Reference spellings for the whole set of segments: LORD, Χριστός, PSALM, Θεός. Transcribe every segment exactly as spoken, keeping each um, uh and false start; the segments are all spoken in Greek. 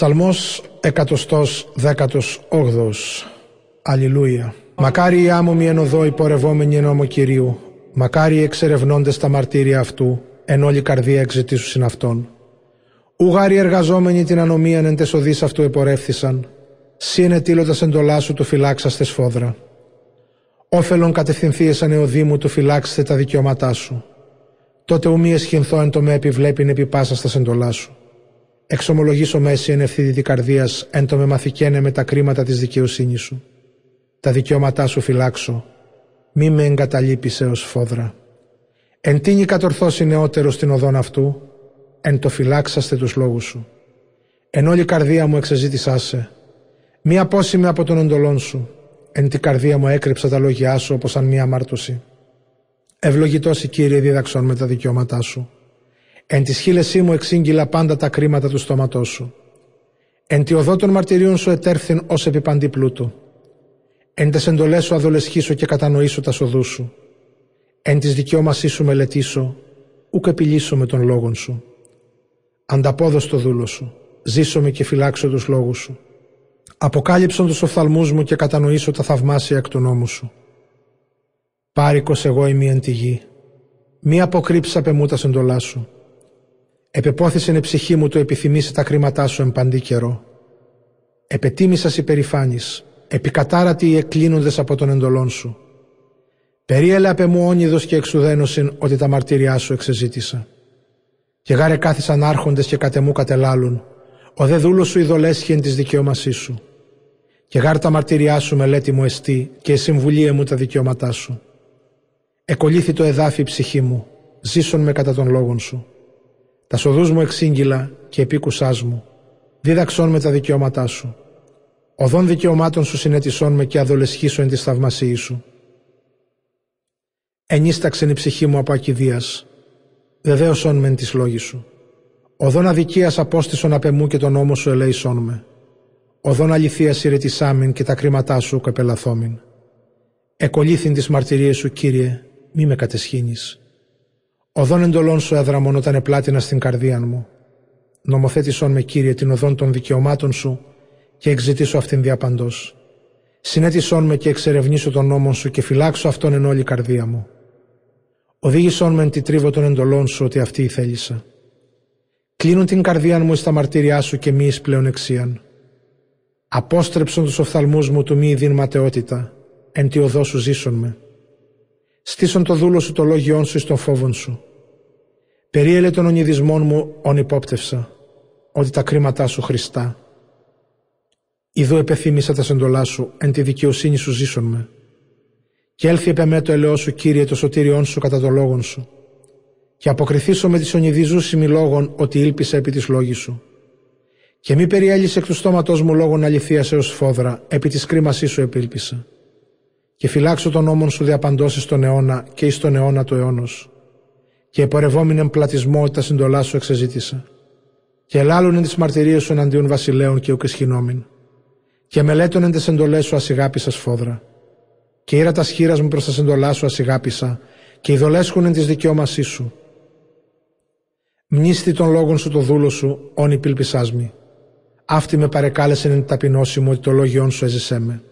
Ψαλμός εκατοστός δέκατος όγδοος. Αλληλούια. Μακάρι οι άμωμοι εν οδώ οι πορευόμενοι εν νόμο Κυρίου. Μακάρι οι εξερευνώντες τα μαρτύρια αυτού, εν όλη καρδία εξητήσουσιν αυτόν. Ουγάρι εργαζόμενοι την ανομίαν εν τες οδείς αυτού επορεύθησαν. Συν ετήλωτας εντολά σου του φυλάξαστε σφόδρα. Όφελον κατευθυνθίεσαν εωδή μου του φυλάξστε τα δικαιώματά σου. Τότε ου μη εσχυνθώ εν το με επιβλέπειν επί πάσας τας εντολάς σου. Εξομολογήσω μέση εν ευθύτη τη καρδίας, εν το με μαθηκαίνε με τα κρίματα της δικαιοσύνης σου. Τα δικαιώματά σου φυλάξω, μη με εγκαταλείπεις έως φόδρα. Εν τίνη κατορθώσει νεότερος την οδόν αυτού, εν το φυλάξαστε τους λόγους σου. Εν όλη καρδία μου εξεζήτησάσε, μη απόσημε από των εντολών σου. Εν την καρδία μου έκρυψα τα λόγιά σου όπως αν μία αμάρτωση. Ευλογητός η Κύριε δίδαξον με τα δικαιώματά σου. Εν τη χείλεσή μου εξήγγυλα πάντα τα κρίματα του στόματός σου. Εν τη οδό των μαρτυρίων σου ετέρθην ως επιπαντή πλούτου. Εν τες εντολές σου αδολεσχήσω και κατανοήσω τας οδούς σου. Εν της δικαιώμασής σου μελετήσω, ουκ επιλύσω με των λόγων σου. Ανταπόδω στο δούλο σου, ζήσω με και φυλάξω τους λόγους σου. Αποκάλυψον τους οφθαλμούς μου και κατανοήσω τα θαυμάσια εκ του νόμου σου. Πάρικος εγώ ημί εν τη γη, μη αποκρύψα πεμού τας εντολάς σου. Επεπόθησεν η ψυχή μου το επιθυμήσει τα κρίματά σου εν παντή καιρό. Επετίμησας υπερηφάνης, επικατάρατη οι εκκλίνοντες από των εντολών σου. Περίελε απεμού όνειδος και εξουδένωσιν ότι τα μαρτύρια σου εξεζήτησα. Και γάρε κάθισαν άρχοντες και κατεμού κατελάλουν. Ο δε δούλος σου ειδολέσχει εν της δικαιώμασής σου. Και γάρ τα μαρτύρια σου μελέτη μου εστί και η συμβουλή μου τα δικαιώματά σου. Εκολύθη το εδάφι η ψυχή μου, ζήσον με κατά των λόγων σου. Τα σοδούς μου εξήγγυλα και επίκουσάς μου, δίδαξόν με τα δικαιώματά σου. Οδόν δικαιωμάτων σου συνέτησόν με και αδολεσχήσω εν της θαυμασίης σου. Ενίσταξεν η ψυχή μου από ακηδείας, βεβαίωσόν με εν της λόγης σου. Οδόν αδικίας απόστησον απεμού και τον νόμο σου ελέησόν με. Οδόν αληθείας ηρετησάμην και τα κρίματά σου καπελαθόμην. Εκολύθην τις μαρτυρίες σου, Κύριε, μη με κατεσχύνεις. Οδόν εντολών σου έδραμον όταν επλάτηνα στην καρδία μου. Νομοθέτησόν με, Κύριε, την οδόν των δικαιωμάτων σου και εξητήσω αυτήν διαπαντός. Συνέτησόν με και εξερευνήσω τον νόμον σου και φυλάξω αυτόν εν όλη καρδία μου. Οδήγησόν με εν τη τρίβο των εντολών σου ότι αυτή η θέλησα. Κλείνουν την καρδία μου εις τα μαρτύρια σου και μη εις πλέον εξίαν. Απόστρεψον τους οφθαλμούς μου του μη ειδήν ματαιότητα, εν τη οδό σου ζήσον με. Στήσον το δούλο σου το λόγιόν σου εις των φόβων σου. Περίελε των ονειδισμών μου ονυπόπτευσα, ότι τα κρίματά σου Χριστά. Ιδού επεθύμησα τα σεντολά σου, εν τη δικαιοσύνη σου ζήσον με. Και έλθει επεμέ το ελαιό σου, Κύριε, το σωτήριόν σου κατά το λόγον σου. Και αποκριθήσω με τις ονειδιζούσιμη λόγων ότι ήλπισε επί της λόγης σου. Και μη περιέλεις εκ του στόματός μου λόγων αληθείας έως φόδρα, επί της κρίμασής σου επήλπισα. Και φυλάξω τον νόμον σου διαπαντός εις τον αιώνα και εις τον αιώνα το αιώνος. Και επορευόμην εν πλατισμό ότι τα συντολά σου εξεζήτησα. Και ελάλουν εν τις μαρτυρίες σου εναντίον βασιλέων και ουκ ισχυνόμην. Και μελέτων εν τες εντολές σου ασυγάπησα σφόδρα. Και ήρα τας χείρας μου προς τα συντολά σου ασυγάπησα, και ειδολέσχουν εν της δικαιώμασής σου. Μνήστη των λόγων σου το δούλο σου, όνει πυλπισάς μη. Αυτή με παρεκάλεσεν εν ταπεινώση μου ότι το λόγιόν σου έζησέ με.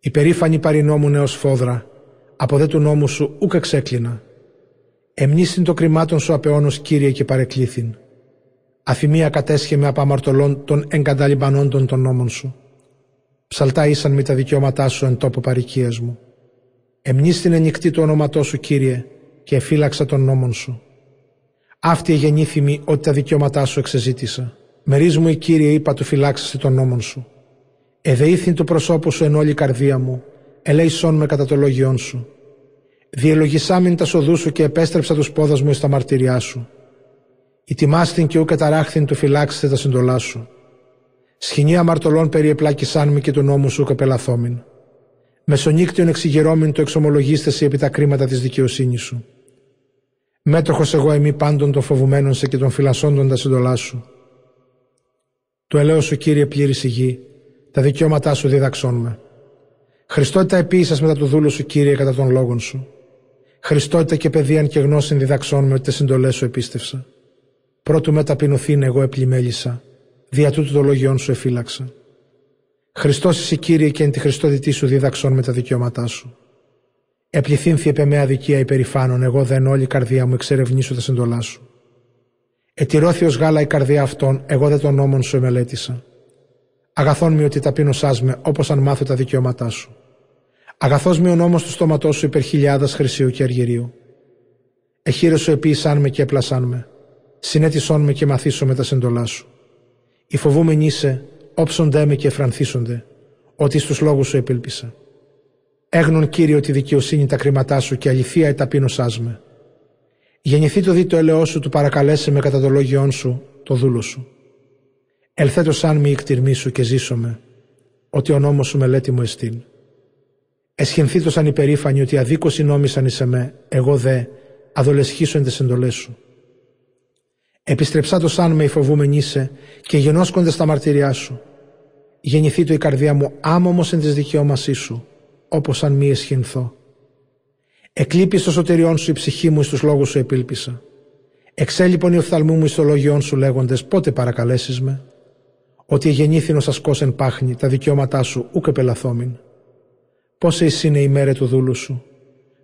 Η περήφανη παρινόμουν έως φόδρα, από δε του νόμου σου ούκ εξέκλεινα. Εμνήσθην το κρυμάτων σου απαιώνος, Κύριε, και παρεκλήθην. Αφημία κατέσχε με από αμαρτωλών των εγκαταλειμπανόντων των νόμων σου. Ψαλτά ήσαν μη τα δικαιώματά σου εν τόπο παροικίας μου. Εμνήσθην ενικτή το όνοματό σου, Κύριε, και εφύλαξα των νόμων σου. Αυτή εγεννήθημη ότι τα δικαιώματά σου εξεζήτησα. Μερίς μου, η Κύριε, είπα του φυλάξαστε των νόμων σου. Εδεήθην του προσώπου σου εν όλη καρδία μου, ελέησόν με κατά το λόγιόν σου. Διελογισάμην τα σοδού σου και επέστρεψα τους πόδας μου εις τα μαρτυριά σου. Ιτιμάστην και ου καταράχθην του φυλάξετε τα συντολά σου. Σχοινή αμαρτωλών περιεπλάκησάν με και του νόμου σου καπελαθόμην. Μεσονύκτιον εξηγερώμην το εξομολογίστεσαι επί τα κρίματα της δικαιοσύνης σου. Μέτοχος εγώ εμεί πάντων των φοβουμένων σε και των φυλασσόντων τα συντολά σου. Το ελέος σου, Κύριε, πλήρης η γη, τα δικαιώματά σου δίδαξόν με. Χριστότητα επίησας μετά του δούλου σου, Κύριε, κατά των λόγων σου. Χριστότητα και παιδείαν και γνώσιν διδαξών με ότι τις συντολές σου επίστευσα. Πρώτου με ταπεινωθήν εγώ επλημέλησα, δια τούτου το λόγιόν σου εφύλαξα. Χριστός εσύ Κύριε και εν τη Χριστοδητή σου διδαξών με τα δικαιώματά σου. Επιθύνθη επ' εμέ αδικία υπερηφάνων, εγώ δεν όλη η καρδιά μου εξερευνήσω τα συντολά σου. Ετηρώθη ως γάλα η καρδιά αυτών, εγώ δεν των νόμων σου εμελέτησα. Αγαθόν μη ότι ταπείνωσάς με, όπως αν μάθω τα δικαιώματά σου. Αγαθός μη ο νόμος του στόματός σου υπερ χιλιάδας χρυσίου και αργυρίου. Εχείρεσο επίησάν με και έπλασάν με. Συνέτησόν με και μαθήσω με τα συντολά σου. Οι φοβούμενοι είσαι, όψοντέ με και εφρανθίσονται, ότι στους λόγους σου επήλπισα. Έγνων Κύριο τη δικαιοσύνη τα κρυματά σου και αληθεία εταπείνωσάς με. Γεννηθεί το δει το έλεός σου, του παρακαλέσαι με κατά το λόγιόν σου, το δούλο σου. Ελθέτω σαν μη η κτηρμή σου και ζήσω με, ότι ο νόμος σου μελέτη μου εστίν. Εσχυνθεί το σαν υπερήφανοι, ότι αδίκως συνόμισαν εις εμέ, εγώ δε, αδολεσχήσω εν τες εντολές σου. Επιστρεψά το σαν με οι φοβούμενοι είσαι, και γεννώσκονται στα μαρτυριά σου. Γεννηθεί το η καρδιά μου, άμωμος εν της δικαιώμασή σου, όπως αν μη εσχυνθώ. Εκλείπει στο σωτηριόν σου η ψυχή μου, εις τους λόγους σου επήλπισα. Εξέλιπον οι οφθαλμού μου εις το λόγιόν σου λέγοντες, πότε παρακαλέσεις με. Ότι εγεννήθηνος ασκός εν πάχνη, τα δικαιώματά σου ούκ επελαθόμην. Πόσε εις είναι η μέρε του δούλου σου.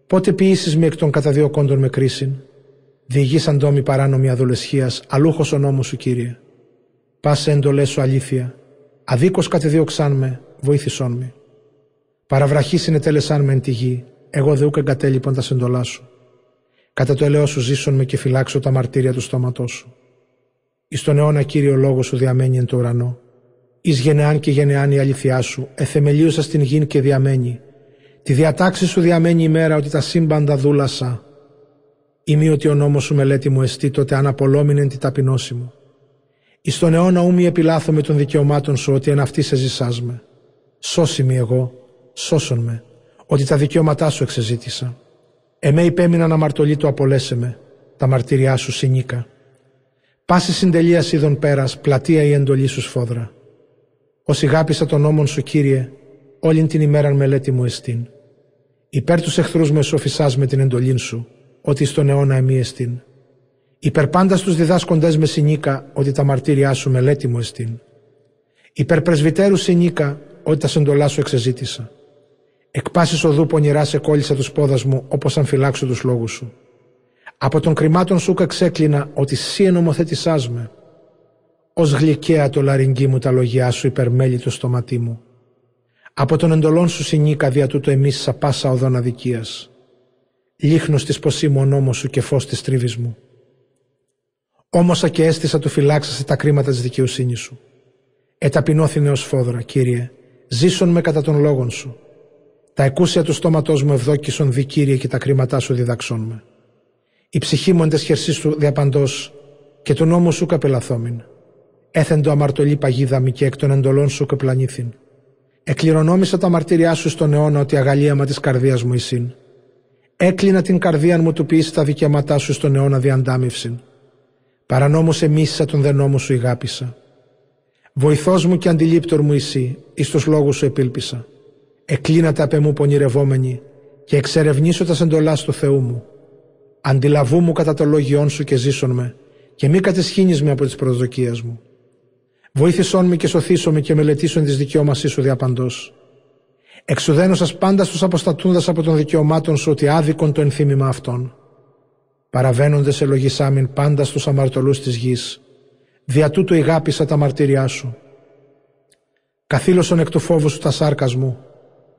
Πότε ποιήσεις μη εκ των καταδιωκόντων με κρίσιν. Διηγείς αντόμοι παράνομη αδολεσχίας, αλούχος ο νόμος σου Κύριε. Πάσε εντολές σου αλήθεια. Αδίκως κατεδίωξάν με, βοήθησόν με. Παραβραχή συνετέλεσάν με εν τη γη, εγώ δε ούκ εγκατέλειπον τα συντολά σου. Κατά το ελαιό σου ζήσον με και φυλάξω τα μαρτύρια του στόματός σου. Εις τον αιώνα Κύριο λόγο σου διαμένει εν το ουρανό. Εις γενεάν και γενεάν η αληθειά σου, εθεμελίωσα στην γην και διαμένει. Τη διατάξη σου διαμένει η μέρα ότι τα σύμπαντα δούλασα. Ημί ότι ο νόμος σου μελέτη μου εστί, τότε αν απολόμηνεν τη ταπεινώση μου. Εις τον αιώνα ούμι επιλάθω με των δικαιωμάτων σου, ότι εν αυτή σε ζησάς με. Σώσιμη εγώ, σώσον με, ότι τα δικαιώματά σου εξεζήτησα. Εμέ υπέμειναν αμαρτωλοί του απολέσε με, τα μαρτυριά σου συνήκα. Πάση συντελείας είδων πέρας, πλατεία η εντολή σου σφόδρα. Όσοι γάπησα τον νόμον σου Κύριε, όλην την ημέραν μελέτη μου εστίν. Υπέρ τους εχθρούς μου εσωφισάς με την εντολήν σου, ότι στον αιώνα εμεί εστίν. Υπέρ πάντα στους διδάσκοντες με συνήκα, ότι τα μαρτύριά σου μελέτη μου εστίν. Υπέρ πρεσβυτέρου συνήκα, ότι τα συντολά σου εξεζήτησα. Εκ πάσης οδού πονηρά σε κόλλησα τους πόδας μου, όπως αν φυλάξω τους λόγους σου. Από των κρυμάτων σου καξέκλεινα, ότι σύ ενομοθέτησάς με. Ως γλυκαία το λαρυγγί μου τα λογιά σου υπερμέλει το στοματί μου. Από των εντολών σου συνήκα δια τούτο εμείς σα πάσα οδόν αδικίας. Λίχνος της ποσίμου ο νόμος σου και φως της τρίβης μου. Όμωσα και αίσθησα του φυλάξασε τα κρίματα της δικαιοσύνης σου. Εταπεινώθηνε ως φόδρα, Κύριε, ζήσον με κατά των λόγων σου. Τα εκούσια του στόματός μου ευδόκησον δι Κύριε και τα κρίματά σου διδαξών με. Η ψυχή μου εν τες χερσής του διαπαντός και του νόμου σου καπελαθόμην. Έθεντο αμαρτωλή παγίδα μη και εκ των εντολών σου κεπλανήθην. Εκληρονόμησα τα μαρτύριά σου στον αιώνα ότι αγαλίαμα της καρδίας μου εισήν. Έκλεινα την καρδίαν μου του ποιήσει τα δικαιώματά σου στον αιώνα διαντάμιψην. Παρανόμως εμίσησα τον δε νόμο σου ηγάπησα. Βοηθός μου και αντιλήπτορ μου εσύ, εις τους λόγους σου επήλπισα. Εκλείνα τα απ' εμού πονηρευόμενη και εξερευνήσω τα εντολάς του Θεού μου. Αντιλαβού μου κατά το λόγιόν σου και ζήσον με, και μη κατεσχύνεις με από τις προσδοκίες μου. Βοήθησόν με και σωθήσον με και μελετήσον τις δικαιώμασή σου διαπαντός. Εξουδένωσας πάντα στους αποστατούντας από των δικαιωμάτων σου ότι άδικον το ενθύμημα αυτών. Παραβαίνοντες ελογισάμιν πάντα στους αμαρτωλούς της γης. Δια τούτου ηγάπησα τα μαρτύριά σου. Καθήλωσον εκ του φόβου σου τα σάρκας μου,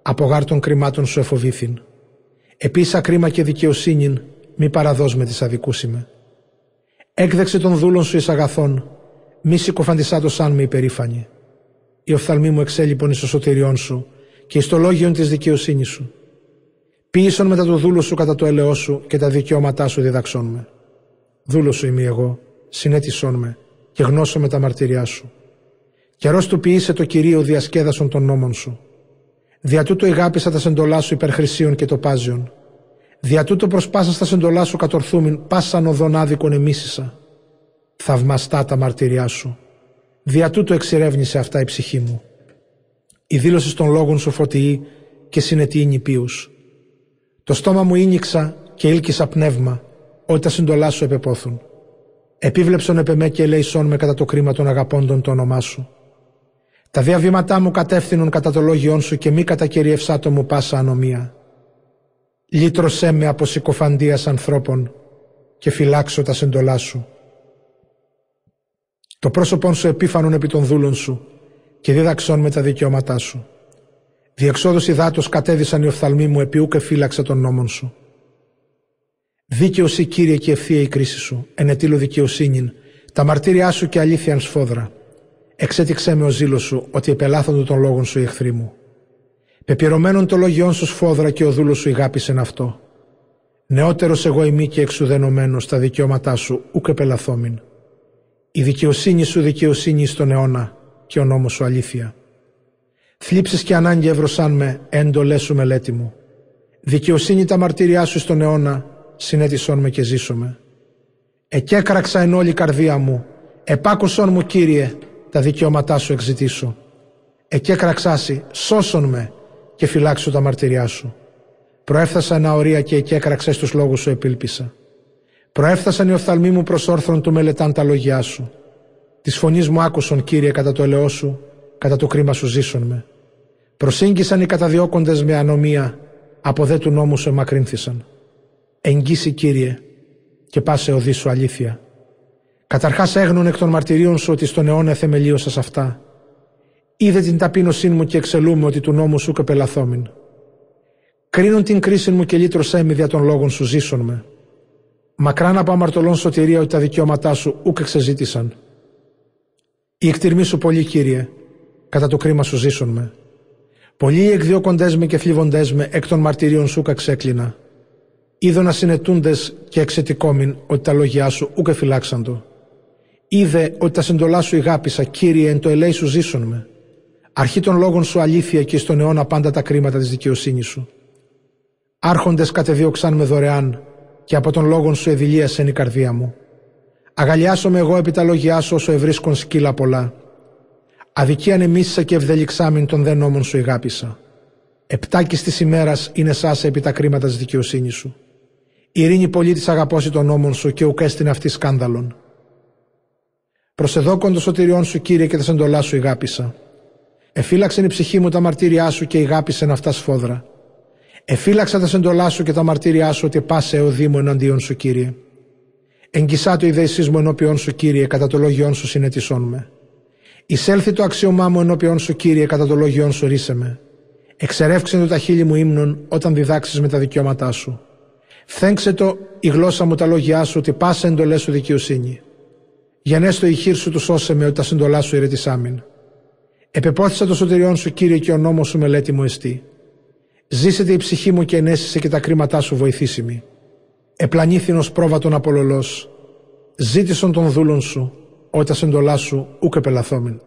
από γάρ των κρυμάτων σου εφοβήθην. Επίσα κρίμα και δικαιοσύνην, μη παραδώσ' με τις αδικούς είμαι. Έκδεξε των δούλων σου εις αγαθών, μη συκοφαντισά το σαν με υπερήφανη. Η οφθαλμή μου εξέλιπον εις το σωτηριόν σου και εις το λόγιον της δικαιοσύνης σου. Ποιήσον μετά το δούλο σου κατά το έλεό σου και τα δικαιώματά σου διδαξών με. Δούλο σου είμαι εγώ, συνέτησόν με και γνώσω με τα μαρτυριά σου. Καιρός του ποιήσε το Κυρίο διασκέδασον των νόμων σου. Δια τούτο ηγάπησα τα σεντολά σου υπερχρησίων και τοπάζιων. Δια τούτο προσπάσα στα σεντολά σου κατορθούμην πάσαν οδόν άδικον εμίσησα. Θαυμαστά τα μαρτυριά σου. Δια τούτο εξηρεύνησε αυτά η ψυχή μου. Η δήλωση των λόγων σου φωτιή και συνετή νηπίους. Το στόμα μου ίνιξα και ήλκησα πνεύμα, ότι τα συντολά σου επεπόθουν. Επίβλεψον επ' εμέ και ελέησόν με κατά το κρίμα των αγαπώντων το όνομά σου. Τα διαβήματά μου κατεύθυνον κατά το λόγιόν σου και μη κατακυριευσάτο μου πάσα ανομία. Λύτρωσέ με από συκοφαντίας ανθρώπων και φυλάξω τα συντολά σου. Το πρόσωπον σου επίφανον επί των δούλων σου και δίδαξον με τα δικαιώματά σου. Διεξόδος υδάτος κατέδισαν οι οφθαλμοί μου επί ού και φύλαξα των νόμων σου. Δίκαιος η Κύριε και ευθεία η κρίση σου, ενετήλω δικαιοσύνην, τα μαρτύρια σου και αλήθειαν σφόδρα. Εξέτυξέ με ο ζήλος σου, ότι επελάθονται των λόγων σου οι εχθροί μου. Πεπειρωμένων το λόγιόν σου σφόδρα και ο δούλος σου ηγάπησεν αυτό. Νεότερος εγώ ημί και εξουδενωμένος τα δικαιώματά σου, ούκ επελαθόμην. Η δικαιοσύνη σου δικαιοσύνη εις τον αιώνα και ο νόμος σου αλήθεια. Θλίψεις και ανάγκη εύρωσαν με, έντολές σου μελέτη μου. Δικαιοσύνη τα μαρτύρια σου στον αιώνα, συνέτησόν με και ζήσομαι. Εκέκραξα εν όλη καρδία μου, επάκουσόν μου Κύριε, τα δικαιώματά σου εξητήσω. Εκέκραξάσι, σώσον με και φυλάξου τα μαρτυριά σου. Προέφθασα εν αορία και εκέκραξε στους λόγους σου επίλπισα. Προέφθασαν οι οφθαλμοί μου προς όρθρον του μελετάν τα λόγιά σου. Της φωνής μου άκουσον Κύριε κατά το ελαιό σου, κατά το κρίμα σου ζήσον με. Προσύγκησαν οι καταδιώκοντες με ανομία, από δε του νόμου σου εμακρύνθησαν. Εγγύσει Κύριε, και πάσε οδή σου αλήθεια. Καταρχάς έγνων εκ των μαρτυρίων σου ότι στον αιώνα θεμελίωσας αυτά. Είδε την ταπείνωσή μου και εξελούμε ότι του νόμου σου κεπελαθόμην. Κρίνουν την κρίση μου και λύτρωσέ με δια των λόγων σου ζήσον με. Μακράν από αμαρτωλών σωτηρία ότι τα δικαιώματά σου ούκ εξεζήτησαν. Η εκτιρμή σου πολύ Κύριε, κατά το κρίμα σου ζήσον με. Πολλοί εκδιώκοντές με και θλίβοντές με εκ των μαρτυρίων σου καξέκλεινα. Είδω να συνετούντες και εξαιτικόμην ότι τα λόγια σου ούκε φυλάξαντο. Είδε ότι τα συντολά σου ηγάπησα, Κύριε, εν το ελέη σου ζήσον με. Αρχή των λόγων σου αλήθεια και στον αιώνα πάντα τα κρίματα της δικαιοσύνης σου. Άρχοντες κατεδίωξαν με δωρεάν και από των λόγων σου εδηλίασεν η καρδία μου. Αγαλιάσομαι εγώ επί τα λόγια σου όσο ευρίσκον σκύλα πολλά. Αδικίαν εμίσησα και ευδελιξάμην των δε νόμων σου ηγάπησα. Επτάκης της ημέρας είναι σάσε επί τα κρίματα της δικαιοσύνης σου. Ειρήνη πολίτης αγαπώσει των νόμων σου και ουκέστην αυτή σκάνδαλον. Προσεδόκον των σωτηριών σου Κύριε και τα σεντολά σου ηγάπησα. Εφύλαξεν η ψυχή μου τα μαρτύρια σου και ηγάπησεν αυτά σφόδρα. Εφύλαξα τα σεντολά σου και τα μαρτύρια σου ότι πάσε ο Δήμο εναντίον σου Κύριε. Εγκυσά το ιδέησή μου ενώπιον σου Κύριε κατά το λόγιόν σου συνετισών με. Εισέλθη το αξίωμά μου ενώπιον σου Κύριε κατά το λόγιόν σου ρίσε με. Εξερεύξε το τα χείλη μου ύμνον όταν διδάξεις με τα δικαιώματά σου. Φθένξε το η γλώσσα μου τα λόγιά σου ότι πάσε εντολές σου δικαιοσύνη. Γενέστο η χείρ σου του σώσε με ότι τα συντολά σου ηρετισάμην. Επεπόθησα το σωτηριόν σου Κύριε και ο νόμος σου μελέτη μου εστί. Ζήσετε η ψυχή μου και ενέσισε και τα κρίματά σου βοηθήσιμη. Επλανήθην ως πρόβατον απολωλός. Ζήτησον των δούλων σου, ότι τα συντολά σου ούκ επελαθόμην.